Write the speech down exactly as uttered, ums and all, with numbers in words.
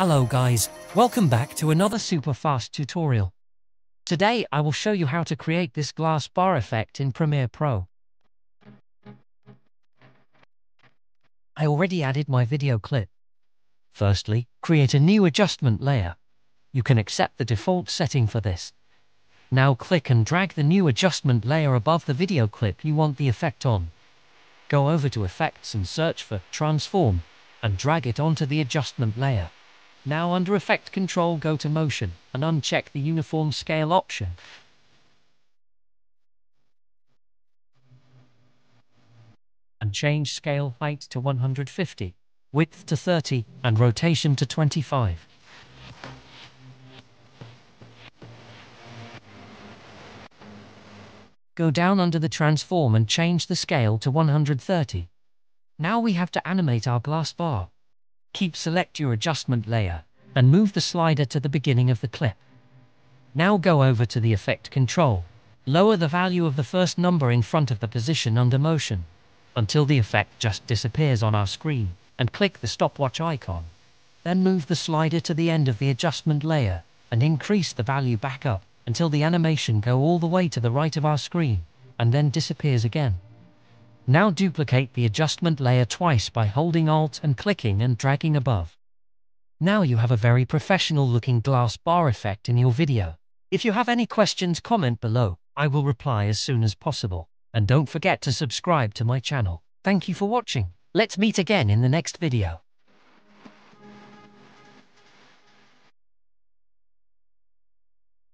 Hello guys, welcome back to another super fast tutorial. Today I will show you how to create this glass bar effect in Premiere Pro. I already added my video clip. Firstly, create a new adjustment layer. You can accept the default setting for this. Now click and drag the new adjustment layer above the video clip you want the effect on. Go over to Effects and search for Transform and drag it onto the adjustment layer. Now under Effect Control, go to Motion and uncheck the Uniform Scale option. And change scale height to one hundred fifty, width to thirty, and rotation to twenty-five. Go down under the Transform and change the scale to one hundred thirty. Now we have to animate our glass bar. Keep select your adjustment layer and move the slider to the beginning of the clip. Now go over to the Effect Control. Lower the value of the first number in front of the position under Motion until the effect just disappears on our screen, and click the stopwatch icon. Then move the slider to the end of the adjustment layer and increase the value back up until the animation goes all the way to the right of our screen and then disappears again. Now duplicate the adjustment layer twice by holding Alt and clicking and dragging above. Now you have a very professional looking glass bar effect in your video. If you have any questions, comment below. I will reply as soon as possible. And don't forget to subscribe to my channel. Thank you for watching. Let's meet again in the next video.